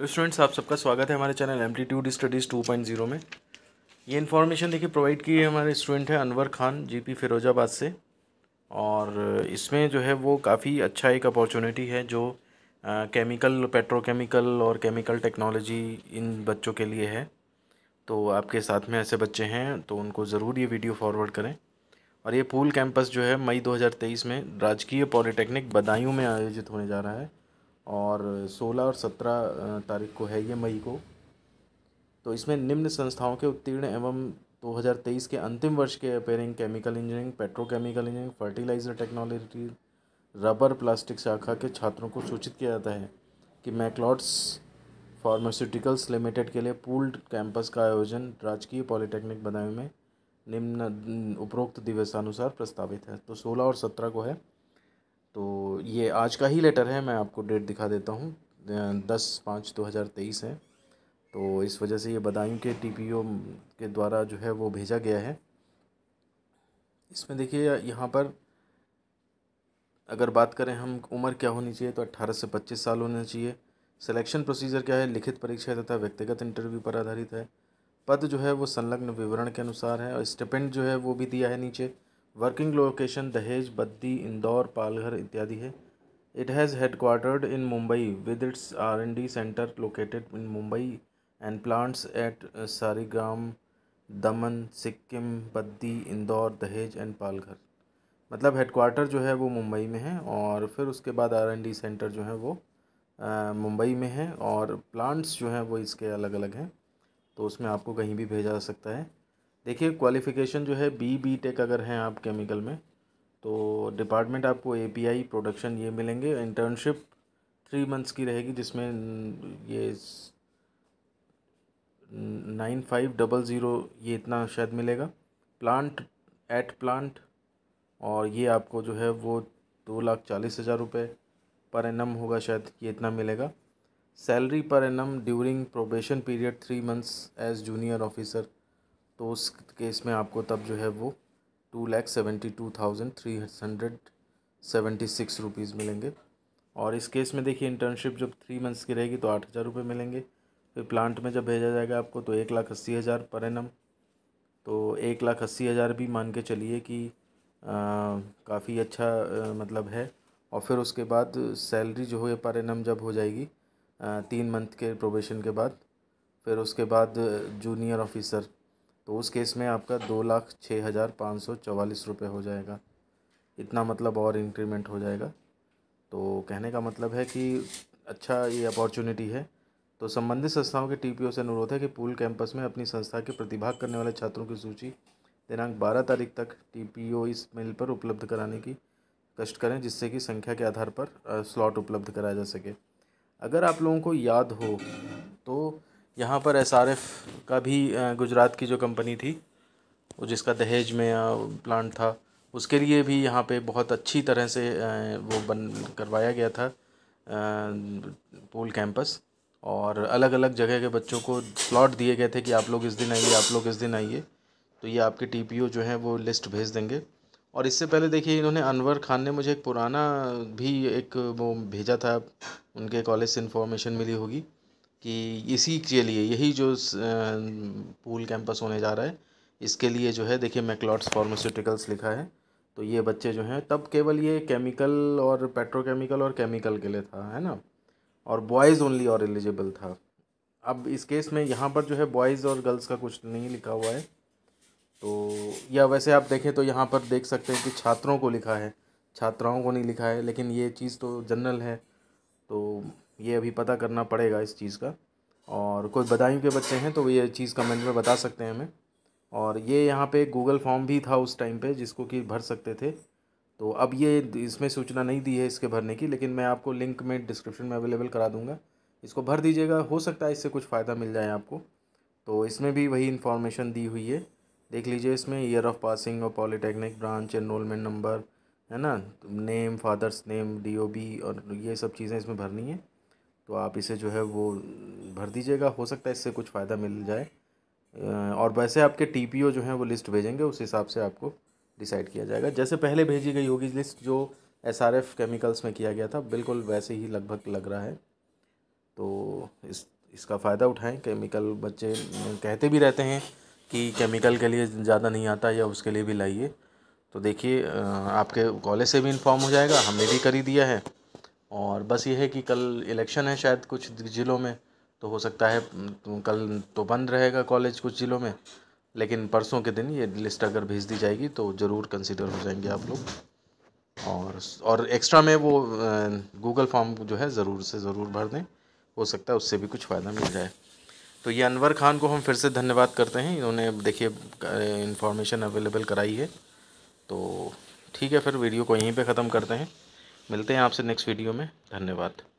Hello students, आप सबका स्वागत है हमारे चैनल एम्पलीट्यूड स्टडीज़ 2.0 में। ये इन्फॉर्मेशन देखिए प्रोवाइड की है हमारे स्टूडेंट है अनवर खान, जीपी फिरोजाबाद से। और इसमें जो है वो काफ़ी अच्छा एक अपॉर्चुनिटी है जो केमिकल, पेट्रोकेमिकल और केमिकल टेक्नोलॉजी इन बच्चों के लिए है। तो आपके साथ में ऐसे बच्चे हैं तो उनको ज़रूर ये वीडियो फॉरवर्ड करें। और ये पूल कैंपस जो है मई 2023 में राजकीय पॉलीटेक्निक बदायूं में आयोजित होने जा रहा है और 16 और 17 तारीख को है ये मई को। तो इसमें निम्न संस्थाओं के उत्तीर्ण एवं 2023 के अंतिम वर्ष के appearing chemical engineering, petrochemical engineering, fertiliser technology, rubber, plastic शाखा के छात्रों को सूचित किया जाता है कि मैक्लॉड्स फार्मास्यूटिकल्स लिमिटेड के लिए पूल्ड कैंपस का आयोजन राजकीय पॉलीटेक्निक बदायूं में निम्न उपरोक्त दिवसानुसार प्रस्तावित है। तो 16 और 17 को है। तो ये आज का ही लेटर है, मैं आपको डेट दिखा देता हूँ, 10/5/2023 है। तो इस वजह से ये बदायूं के टीपीओ के द्वारा जो है वो भेजा गया है। इसमें देखिए यहाँ पर अगर बात करें हम, उम्र क्या होनी चाहिए तो 18 से 25 साल होना चाहिए। सिलेक्शन प्रोसीजर क्या है, लिखित परीक्षा तथा व्यक्तिगत इंटरव्यू पर आधारित है। पद जो है वो संलग्न विवरण के अनुसार है और स्टिपेंड जो है वो भी दिया है नीचे। वर्किंग लोकेशन दहेज, बद्दी, इंदौर, पालघर इत्यादि है। It has headquartered in Mumbai with its R&D centre located in Mumbai and plants at Sarigam, Daman, Sikkim, Baddi, Indore, दहेज एंड पालघर। मतलब हेडक्वार्टर जो है वो मुंबई में है और फिर उसके बाद R&D सेंटर जो है वो मुंबई में है और प्लांट्स जो हैं वो इसके अलग अलग हैं। तो उसमें आपको कहीं भी भेजा जा सकता है। देखिए क्वालिफ़िकेशन जो है BTech अगर हैं आप केमिकल में तो डिपार्टमेंट आपको API प्रोडक्शन ये मिलेंगे। इंटर्नशिप 3 मंथ्स की रहेगी जिसमें ये 9500 ये इतना शायद मिलेगा। प्लांट एट प्लांट और ये आपको जो है वो 2,40,000 रुपये पर एनम होगा शायद, ये इतना मिलेगा। Salary per annum during probation period 3 months as junior officer. तो उस केस में आपको तब जो है वो 2,72,376 रुपीज़ मिलेंगे। और इस केस में देखिए इंटर्नशिप जब 3 मंथ्स की रहेगी तो 8,000 रुपये मिलेंगे। फिर प्लांट में जब भेजा जाएगा आपको तो 1,80,000 पर एनम। तो 1,80,000 भी मान के चलिए कि काफ़ी अच्छा मतलब है। और फिर उसके बाद सैलरी जो है पर एनम जब हो जाएगी 3 मंथ के प्रोबेशन के बाद, फिर उसके बाद जूनियर ऑफिसर तो उस केस में आपका 2,06,544 रुपये हो जाएगा इतना, मतलब और इंक्रीमेंट हो जाएगा। तो कहने का मतलब है कि अच्छा ये अपॉर्चुनिटी है। तो संबंधित संस्थाओं के TPO से अनुरोध है कि पूल कैंपस में अपनी संस्था के प्रतिभाग करने वाले छात्रों की सूची दिनांक 12 तारीख तक TPO इस मेल पर उपलब्ध कराने की कष्ट करें, जिससे कि संख्या के आधार पर स्लॉट उपलब्ध कराया जा सके। अगर आप लोगों को याद हो तो यहाँ पर SRF का भी गुजरात की जो कंपनी थी वो जिसका दहेज में प्लांट था उसके लिए भी यहाँ पे बहुत अच्छी तरह से वो बन करवाया गया था पूल कैंपस। और अलग अलग जगह के बच्चों को स्लॉट दिए गए थे कि आप लोग इस दिन आइए, आप लोग इस दिन आइए। तो ये आपके TPO जो है वो लिस्ट भेज देंगे। और इससे पहले देखिए इन्होंने, अनवर खान ने मुझे एक पुराना भी एक वो भेजा था, उनके कॉलेज से इन्फॉर्मेशन मिली होगी कि इसी के लिए, यही जो पूल कैंपस होने जा रहा है इसके लिए जो है देखिए मैक्लॉड्स फार्मास्यूटिकल्स लिखा है। तो ये बच्चे जो हैं, तब केवल ये केमिकल और पेट्रोकेमिकल और केमिकल के लिए था, है ना, और बॉयज़ ओनली और एलिजिबल था। अब इस केस में यहाँ पर जो है बॉयज़ और गर्ल्स का कुछ नहीं लिखा हुआ है। तो या वैसे आप देखें तो यहाँ पर देख सकते हैं कि छात्रों को लिखा है, छात्राओं को नहीं लिखा है, लेकिन ये चीज़ तो जनरल है। तो ये अभी पता करना पड़ेगा इस चीज़ का। और कोई बदायूं के बच्चे हैं तो ये चीज़ कमेंट में बता सकते हैं हमें। और ये यहाँ पे गूगल फॉर्म भी था उस टाइम पे जिसको कि भर सकते थे। तो अब ये इसमें सूचना नहीं दी है इसके भरने की, लेकिन मैं आपको लिंक में डिस्क्रिप्शन में अवेलेबल करा दूँगा, इसको भर दीजिएगा। हो सकता है इससे कुछ फ़ायदा मिल जाए आपको। तो इसमें भी वही इन्फॉर्मेशन दी हुई है, देख लीजिए। इसमें ईयर ऑफ पासिंग और पॉलीटेक्निक ब्रांच, एनरोलमेंट नंबर, है ना, नेम, फादर्स नेम, DOB और ये सब चीज़ें इसमें भरनी है। तो आप इसे जो है वो भर दीजिएगा, हो सकता है इससे कुछ फ़ायदा मिल जाए। और वैसे आपके TPO जो हैं वो लिस्ट भेजेंगे, उस हिसाब से आपको डिसाइड किया जाएगा। जैसे पहले भेजी गई होगी लिस्ट जो SRF केमिकल्स में किया गया था, बिल्कुल वैसे ही लगभग लग रहा है। तो इसका फ़ायदा उठाएं। केमिकल बच्चे कहते भी रहते हैं कि केमिकल के लिए ज़्यादा नहीं आता या उसके लिए भी लाइए। तो देखिए आपके कॉलेज से भी इन्फॉर्म हो जाएगा, हमने भी कर ही दिया है। और बस ये है कि कल इलेक्शन है शायद कुछ ज़िलों में, तो हो सकता है कल तो बंद रहेगा कॉलेज कुछ ज़िलों में, लेकिन परसों के दिन ये लिस्ट अगर भेज दी जाएगी तो ज़रूर कंसिडर हो जाएंगे आप लोग। और एक्स्ट्रा में वो गूगल फॉर्म जो है ज़रूर से ज़रूर भर दें, हो सकता है उससे भी कुछ फ़ायदा मिल जाए। तो ये अनवर खान को हम फिर से धन्यवाद करते हैं, इन्होंने देखिए इन्फॉर्मेशन अवेलेबल कराई है। तो ठीक है, फिर वीडियो को यहीं पे ख़त्म करते हैं, मिलते हैं आपसे नेक्स्ट वीडियो में। धन्यवाद।